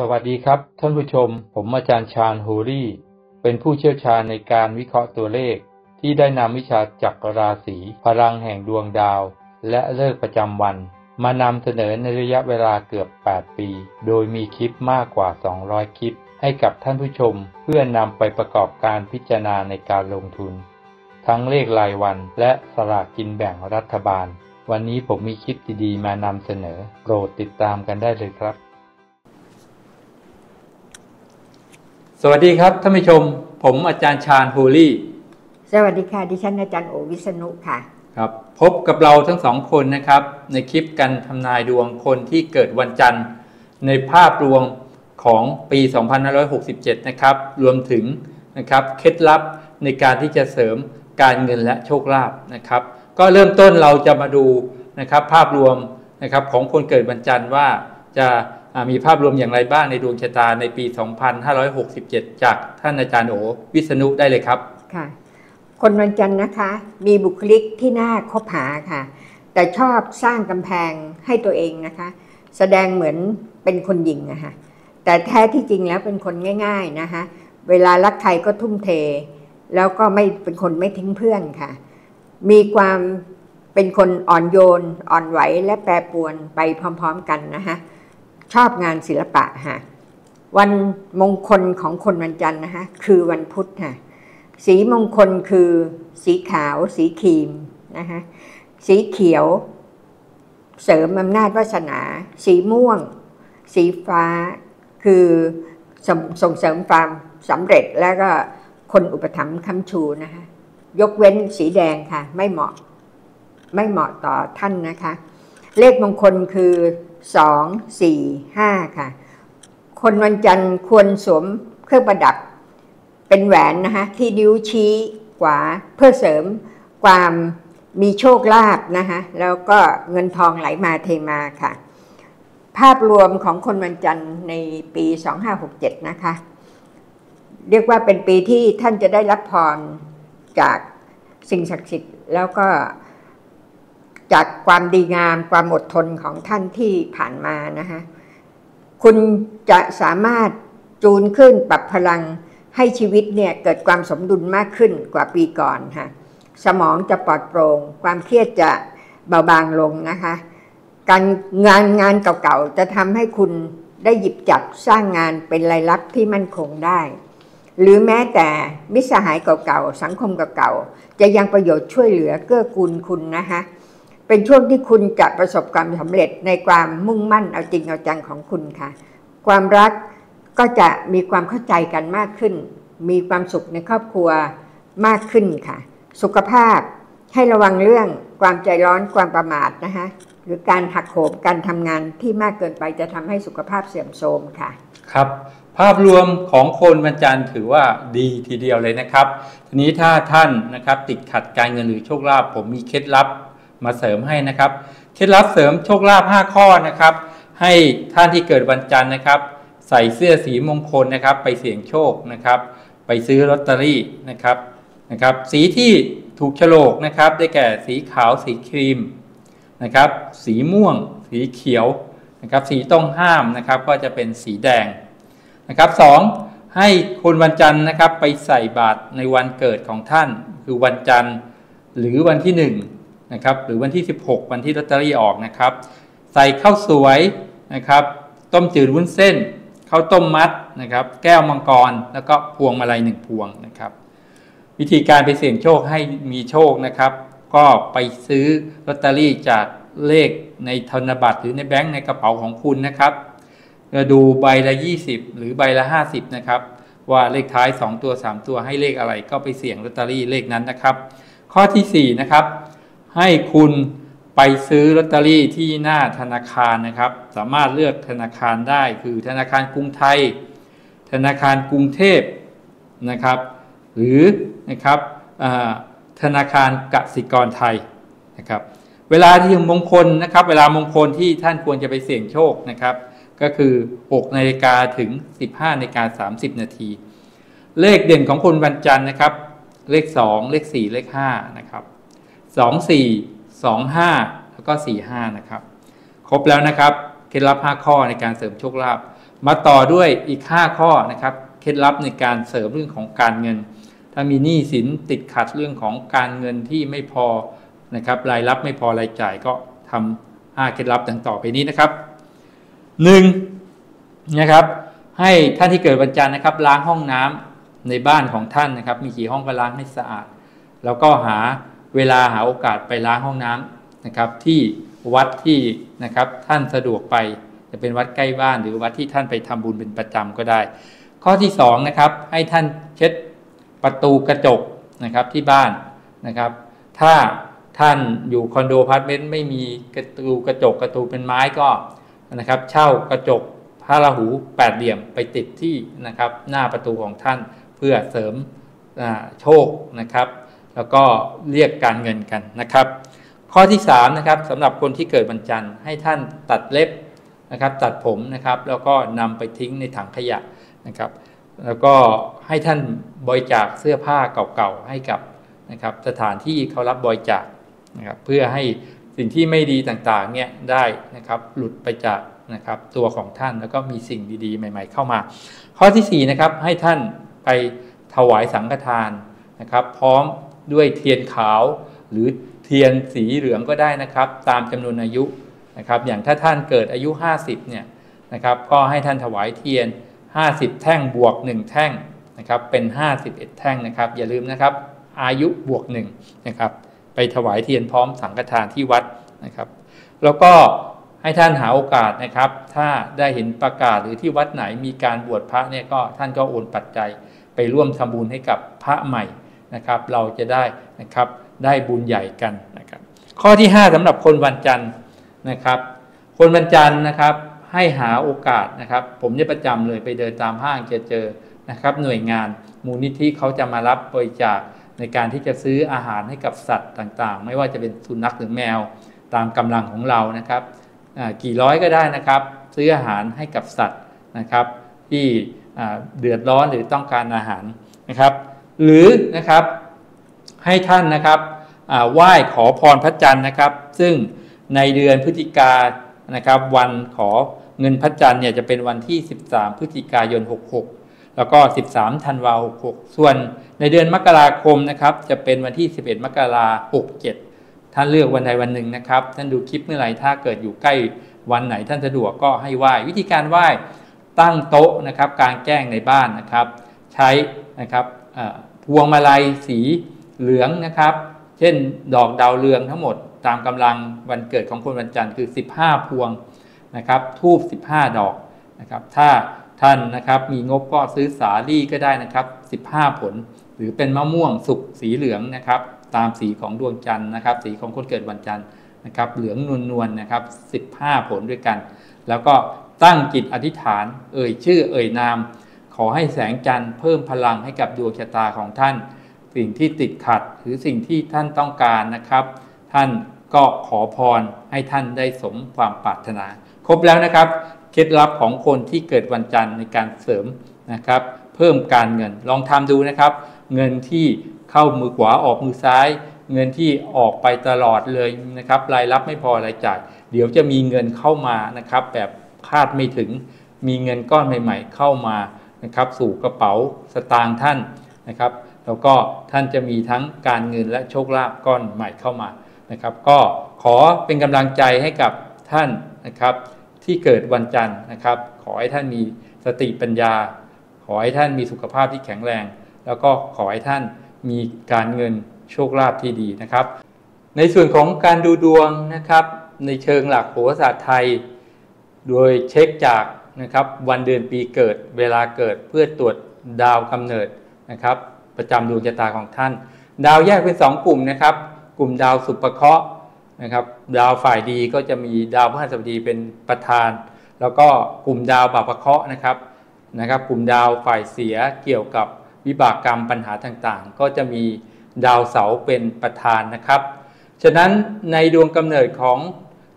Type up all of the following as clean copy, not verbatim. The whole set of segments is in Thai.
สวัสดีครับท่านผู้ชมผมอาจารย์ชาญโฮลี่เป็นผู้เชี่ยวชาญในการวิเคราะห์ตัวเลขที่ได้นำวิชาจักรราศีพลังแห่งดวงดาวและฤกษ์ประจำวันมานำเสนอในระยะเวลาเกือบ8ปีโดยมีคลิปมากกว่า200คลิปให้กับท่านผู้ชมเพื่อนำไปประกอบการพิจารณาในการลงทุนทั้งเลขรายวันและสลากกินแบ่งรัฐบาลวันนี้ผมมีคลิปดีๆมานำเสนอโปรดติดตามกันได้เลยครับสวัสดีครับท่านผู้ชมผมอาจารย์ชาญโฮลี่สวัสดีค่ะดิฉันอาจารย์โอวิษณุค่ะครับพบกับเราทั้งสองคนนะครับในคลิปกันทำนายดวงคนที่เกิดวันจันทร์ในภาพรวมของปี2567นะครับรวมถึงนะครับเคล็ดลับในการที่จะเสริมการเงินและโชคลาภนะครับก็เริ่มต้นเราจะมาดูนะครับภาพรวมนะครับของคนเกิดวันจันทร์ว่าจะมีภาพรวมอย่างไรบ้างในดวงชะตาในปี2567จากท่านอาจารย์โอวิษณุได้เลยครับค่ะคนวันจันทร์นะคะมีบุคลิกที่น่าคบหาค่ะแต่ชอบสร้างกำแพงให้ตัวเองนะคะแสดงเหมือนเป็นคนหญิงนะคะแต่แท้ที่จริงแล้วเป็นคนง่ายๆนะคะเวลารักใครก็ทุ่มเทแล้วก็ไม่เป็นคนไม่ทิ้งเพื่อนค่ะมีความเป็นคนอ่อนโยนอ่อนไหวและแปรปรวนไปพร้อมๆกันนะคะชอบงานศิลปะฮะวันมงคลของคนวันจันทร์นะคะคือวันพุธฮะสีมงคลคือสีขาวสีครีมนะคะสีเขียวเสริมอำนาจวาสนาสีม่วงสีฟ้าคือส่งเสริมความสำเร็จและก็คนอุปถัมภ์ค้ำชูนะคะยกเว้นสีแดงค่ะไม่เหมาะต่อท่านนะคะเลขมงคลคือ2 4 5ค่ะคนวันจันทร์ควรสวมเครื่องประดับเป็นแหวนนะคะที่นิ้วชี้ขวาเพื่อเสริมความมีโชคลาภนะคะแล้วก็เงินทองไหลมาเทมาค่ะภาพรวมของคนวันจันทร์ในปี2567นะคะเรียกว่าเป็นปีที่ท่านจะได้รับพรจากสิ่งศักดิ์สิทธิ์แล้วก็จากความดีงามความอดทนของท่านที่ผ่านมานะคะคุณจะสามารถจูนขึ้นปรับพลังให้ชีวิตเนี่ยเกิดความสมดุลมากขึ้นกว่าปีก่อนค่ะสมองจะปลอดโปร่งความเครียดจะเบาบางลงนะคะการงานเก่าๆจะทำให้คุณได้หยิบจับสร้างงานเป็นรายรับที่มั่นคงได้หรือแม้แต่มิตรสหายเก่าๆสังคมเก่าๆจะยังประโยชน์ช่วยเหลือเกื้อกูลคุณนะคะเป็นช่วงที่คุณจะประสบความสำเร็จในความมุ่งมั่นเอาจริงเอาจังของคุณค่ะความรักก็จะมีความเข้าใจกันมากขึ้นมีความสุขในครอบครัวมากขึ้นค่ะสุขภาพให้ระวังเรื่องความใจร้อนความประมาทนะคะหรือการหักโหมการทำงานที่มากเกินไปจะทำให้สุขภาพเสื่อมโทรมค่ะครับภาพรวมของคนวันจันทร์ถือว่าดีทีเดียวเลยนะครับทีนี้ถ้าท่านนะครับติดขัดการเงินหรือโชคลาภผมมีเคล็ดลับมาเสริมให้นะครับเคล็ดลับเสริมโชคลาภ5ข้อนะครับให้ท่านที่เกิดวันจันทร์นะครับใส่เสื้อสีมงคลนะครับไปเสี่ยงโชคนะครับไปซื้อลอตเตอรี่นะครับสีที่ถูกโฉลกนะครับได้แก่สีขาวสีครีมนะครับสีม่วงสีเขียวนะครับสีต้องห้ามนะครับก็จะเป็นสีแดงนะครับ2ให้คนวันจันทร์นะครับไปใส่บาตรในวันเกิดของท่านคือวันจันทร์หรือวันที่1นะครับหรือวันที่16วันที่ลอตเตอรี่ออกนะครับใส่ข้าวสวยนะครับต้มจืดวุ้นเส้นข้าวต้มมัดนะครับแก้วมังกรแล้วก็พวงมาลัย1พวงนะครับวิธีการไปเสี่ยงโชคให้มีโชคนะครับก็ไปซื้อลอตเตอรี่จากเลขในธนบัตรหรือในแบงค์ในกระเป๋าของคุณนะครับดูใบละ20หรือใบละ50นะครับว่าเลขท้าย2ตัว3ตัวให้เลขอะไรก็ไปเสี่ยงลอตเตอรี่เลขนั้นนะครับข้อที่4นะครับให้คุณไปซื้อลอตเตอรี่ที่หน้าธนาคารนะครับสามารถเลือกธนาคารได้คือธนาคารกรุงไทยธนาคารกรุงเทพนะครับหรือนะครับธนาคารกสิกรไทยนะครับเวลาที่มงคลนะครับเวลามงคลที่ท่านควรจะไปเสี่ยงโชคนะครับก็คือ6นาฬิกาถึง 15 นาฬิกา 30 นาทีเลขเด่นของคนวันจันทร์นะครับเลข2เลข4เลข5นะครับ24 25แล้วก็45นะครับครบแล้วนะครับเคล็ดลับ5ข้อในการเสริมโชคลาภ มาต่อด้วยอีก5ข้อนะครับเคล็ดลับในการเสริมเรื่องของการเงินถ้ามีหนี้สินติดขัดเรื่องของการเงินที่ไม่พอนะครับรายรับไม่พอรายจ่ายก็ทำ5เคล็ดลับดังต่อไปนี้นะครับ1นะครับให้ท่านที่เกิดวันจันทร์นะครับล้างห้องน้ำในบ้านของท่านนะครับมีกี่ห้องก็ล้างให้สะอาดแล้วก็หาเวลาหาโอกาสไปล้างห้องน้ำนะครับที่วัดที่นะครับท่านสะดวกไปจะเป็นวัดใกล้บ้านหรือวัดที่ท่านไปทำบุญเป็นประจำก็ได้ข้อที่2นะครับให้ท่านเช็ดประตูกระจกนะครับที่บ้านนะครับถ้าท่านอยู่คอนโดพาร์ทเมนต์ไม่มีประตูกระจกประตูเป็นไม้ก็นะครับเช่ากระจกพระราหู8เหลี่ยมไปติดที่นะครับหน้าประตูของท่านเพื่อเสริมโชคนะครับแล้วก็เรียกการเงินกันนะครับข้อที่3นะครับสำหรับคนที่เกิดวันจันทร์ให้ท่านตัดเล็บนะครับตัดผมนะครับแล้วก็นำไปทิ้งในถังขยะนะครับแล้วก็ให้ท่านบริจาคเสื้อผ้าเก่าๆให้กับนะครับสถานที่เขารับบริจาคนะครับเพื่อให้สิ่งที่ไม่ดีต่างๆเนี่ยได้นะครับหลุดไปจากนะครับตัวของท่านแล้วก็มีสิ่งดีๆใหม่ๆเข้ามาข้อที่4นะครับให้ท่านไปถวายสังฆทานนะครับพร้อมด้วยเทียนขาวหรือเทียนสีเหลืองก็ได้นะครับตามจำนวนอายุนะครับอย่างถ้าท่านเกิดอายุ50เนี่ยนะครับก็ให้ท่านถวายเทียน50แท่งบวก1แท่งนะครับเป็น51แท่งนะครับอย่าลืมนะครับอายุบวก1นะครับไปถวายเทียนพร้อมสังฆทานที่วัดนะครับแล้วก็ให้ท่านหาโอกาสนะครับถ้าได้เห็นประกาศหรือที่วัดไหนมีการบวชพระเนี่ยก็ท่านก็โอนปัจจัยไปร่วมทำบุญให้กับพระใหม่นะครับเราจะได้นะครับได้บุญใหญ่กันนะครับข้อที่5สำหรับคนวันจันทร์นะครับคนวันจันทร์นะครับให้หาโอกาสนะครับผมเนี่ยประจำเลยไปเดินตามห้างจะเจอนะครับหน่วยงานมูลนิธิเขาจะมารับบริจาคในการที่จะซื้ออาหารให้กับสัตว์ต่างๆไม่ว่าจะเป็นสุนัขหรือแมวตามกำลังของเรานะครับกี่ร้อยก็ได้นะครับซื้ออาหารให้กับสัตว์นะครับที่เดือดร้อนหรือต้องการอาหารนะครับหรือนะครับให้ท่านนะครับไหว้ขอพรพระจันทร์นะครับซึ่งในเดือนพฤศจิกายนนะครับวันขอเงินพระจันทร์เนี่ยจะเป็นวันที่13พฤศจิกายน66แล้วก็13ธันวาคม66ส่วนในเดือนมกราคมนะครับจะเป็นวันที่11มกราคม67ท่านเลือกวันใดวันหนึ่งนะครับท่านดูคลิปเมื่อไหร่ถ้าเกิดอยู่ใกล้วันไหนท่านสะดวกก็ให้ไหว้วิธีการไหว้ตั้งโต๊ะนะครับกลางแจ้งในบ้านนะครับใช้นะครับพวงมาลัยสีเหลืองนะครับเช่นดอกดาวเรืองทั้งหมดตามกำลังวันเกิดของคนวันจันทร์คือ15พวงนะครับธูป15ดอกนะครับถ้าท่านนะครับมีงบก็ซื้อสาลี่ก็ได้นะครับ15ผลหรือเป็นมะม่วงสุกสีเหลืองนะครับตามสีของดวงจันทร์นะครับสีของคนเกิดวันจันทร์นะครับเหลืองนวลๆนะครับ15ผลด้วยกันแล้วก็ตั้งจิตอธิษฐานเอ่ยชื่อเอ่ยนามขอให้แสงจันทร์เพิ่มพลังให้กับดวงชะตาของท่านสิ่งที่ติดขัดหรือสิ่งที่ท่านต้องการนะครับท่านก็ขอพรให้ท่านได้สมความปรารถนาครบแล้วนะครับเคล็ดลับของคนที่เกิดวันจันทร์ในการเสริมนะครับเพิ่มการเงินลองทำดูนะครับเงินที่เข้ามือขวาออกมือซ้ายเงินที่ออกไปตลอดเลยนะครับรายรับไม่พอรายจ่ายเดี๋ยวจะมีเงินเข้ามานะครับแบบคาดไม่ถึงมีเงินก้อนใหม่ๆเข้ามานะครับสู่กระเป๋าสตางค์ท่านนะครับแล้วก็ท่านจะมีทั้งการเงินและโชคลาภก้อนใหม่เข้ามานะครับก็ขอเป็นกำลังใจให้กับท่านนะครับที่เกิดวันจันทร์นะครับขอให้ท่านมีสติปัญญาขอให้ท่านมีสุขภาพที่แข็งแรงแล้วก็ขอให้ท่านมีการเงินโชคลาภที่ดีนะครับในส่วนของการดูดวงนะครับในเชิงหลักโหราศาสตร์ไทยโดยเช็คจากนะครับวันเดือนปีเกิดเวลาเกิดเพื่อตรวจดาวกำเนิดนะครับประจำดวงชะตาของท่านดาวแยกเป็น2กลุ่มนะครับกลุ่มดาวศุกร์เคราะห์นะครับดาวฝ่ายดีก็จะมีดาวพฤหัสบดีเป็นประธานแล้วก็กลุ่มดาวบาปเคราะห์นะครับกลุ่มดาวฝ่ายเสียเกี่ยวกับวิบากกรรมปัญหาต่างๆก็จะมีดาวเสาร์เป็นประธานนะครับฉะนั้นในดวงกำเนิดของ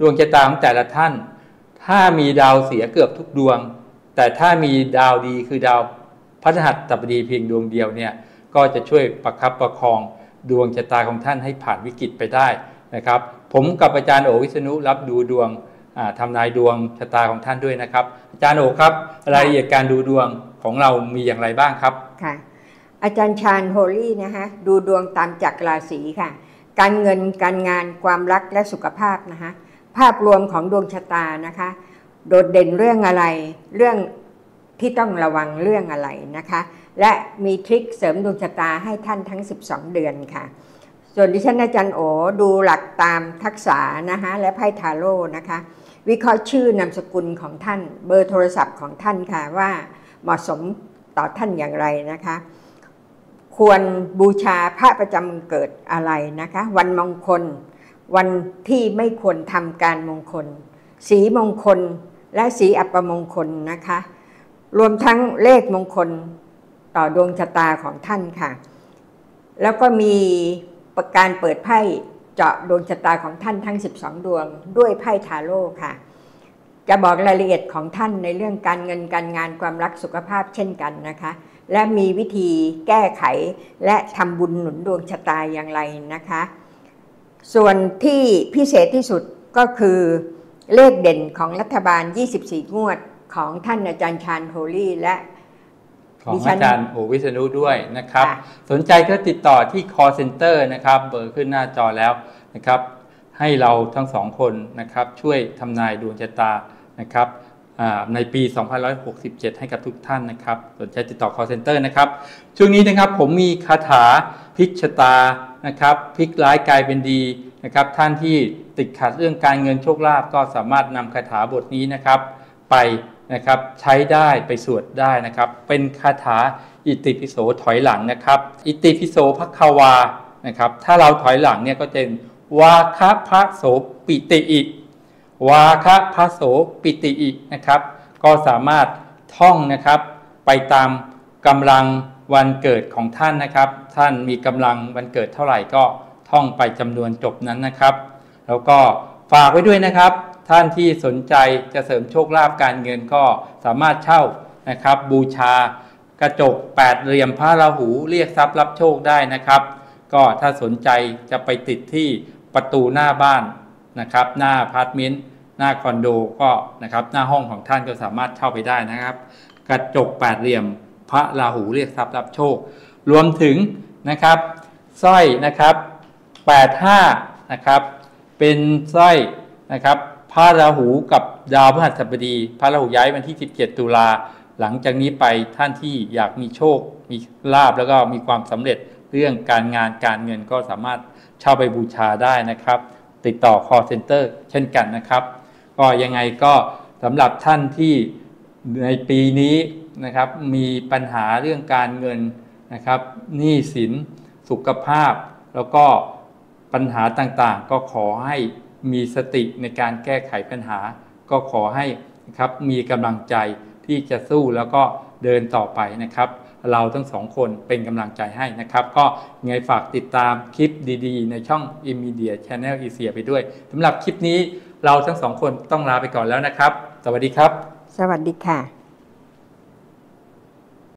ดวงชะตาของแต่ละท่านถ้ามีดาวเสียเกือบทุกดวงแต่ถ้ามีดาวดีคือดาวพฤหัสบดีเพียงดวงเดียวเนี่ยก็จะช่วยประคับประคองดวงชะตาของท่านให้ผ่านวิกฤตไปได้นะครับผมกับอาจารย์โอวิษณุรับดูดวง ทำนายดวงชะตาของท่านด้วยนะครับอาจารย์โอครับรายละเอียดการดูดวงของเรามีอย่างไรบ้างครับค่ะอาจารย์ชาญโฮลี่นะคะดูดวงตามจักรราศีค่ะการเงินการงานความรักและสุขภาพนะคะภาพรวมของดวงชะตานะคะโดดเด่นเรื่องอะไรเรื่องที่ต้องระวังเรื่องอะไรนะคะและมีทริคเสริมดวงชะตาให้ท่านทั้ง12เดือนค่ะส่วนดิฉันอาจารย์โอดูหลักตามทักษะนะคะและไพ่ทาโร่นะคะวิเคราะห์ชื่อนามสกุลของท่านเบอร์โทรศัพท์ของท่านค่ะว่าเหมาะสมต่อท่านอย่างไรนะคะควรบูชาพระประจำเกิดอะไรนะคะวันมงคลวันที่ไม่ควรทำการมงคลสีมงคลและสีอัปมงคลนะคะรวมทั้งเลขมงคลต่อดวงชะตาของท่านค่ะแล้วก็มีการเปิดไพ่เจาะดวงชะตาของท่านทั้ง12ดวงด้วยไพ่ทาโร่ค่ะจะบอกรายละเอียดของท่านในเรื่องการเงินการงานความรักสุขภาพเช่นกันนะคะและมีวิธีแก้ไขและทำบุญหนุนดวงชะตาอย่างไรนะคะส่วนที่พิเศษที่สุดก็คือเลขเด่นของรัฐบาล24งวดของท่านอาจารย์ชาญโฮลี่และของอาจารย์โอวิษณุด้วยนะครับสนใจก็ติดต่อที่ call center นะครับเบอร์ขึ้นหน้าจอแล้วนะครับให้เราทั้งสองคนนะครับช่วยทำนายดวงชะตานะครับในปี2567ให้กับทุกท่านนะครับสนใจติดต่อ call center นะครับช่วงนี้นะครับผมมีคาถาพลิกชะตานะครับพลิกร้ายกลายเป็นดีนะครับท่านที่ติดขัดเรื่องการเงินโชคลาภก็สามารถนำคาถาบทนี้นะครับไปนะครับใช้ได้ไปสวดได้นะครับเป็นคาถาอิติปิโสถอยหลังนะครับอิติปิโสภควานะครับถ้าเราถอยหลังเนี่ยก็จะวาคะพระโสปิติอิวาคะพระโสปิติอินะครับก็สามารถท่องนะครับไปตามกำลังวันเกิดของท่านนะครับท่านมีกำลังวันเกิดเท่าไหร่ก็ท่องไปจำนวนจบนั้นนะครับแล้วก็ฝากไว้ด้วยนะครับท่านที่สนใจจะเสริมโชคลาภการเงินก็สามารถเช่านะครับบูชากระจก8เหลี่ยมพระราหูเรียกทรัพย์รับโชคได้นะครับก็ถ้าสนใจจะไปติดที่ประตูหน้าบ้านนะครับหน้าอพาร์ตเมนต์หน้าคอนโดก็นะครับหน้าห้องของท่านก็สามารถเช่าไปได้นะครับกระจก8เหลี่ยมพระราหูเรียกทรัพย์รับโชครวมถึงนะครับสร้อยนะครับ85นะครับเป็นสร้อยนะครับพระราหูกับดาวพฤหัสบดีพระราหูย้ายวันที่17ตุลาหลังจากนี้ไปท่านที่อยากมีโชคมีลาภแล้วก็มีความสำเร็จเรื่องการงานการเงินก็สามารถเช่าไปบูชาได้นะครับติดต่อ call center เช่นกันนะครับก็ยังไงก็สำหรับท่านที่ในปีนี้นะครับมีปัญหาเรื่องการเงินนะครับหนี้สินสุขภาพแล้วก็ปัญหาต่างๆก็ขอให้มีสติในการแก้ไขปัญหาก็ขอให้นะครับมีกำลังใจที่จะสู้แล้วก็เดินต่อไปนะครับเราทั้งสองคนเป็นกำลังใจให้นะครับก็ยังไงฝากติดตามคลิปดีๆในช่อง Mmedia Channel Asia ไปด้วยสำหรับคลิปนี้เราทั้งสองคนต้องลาไปก่อนแล้วนะครับสวัสดีครับสวัสดีค่ะ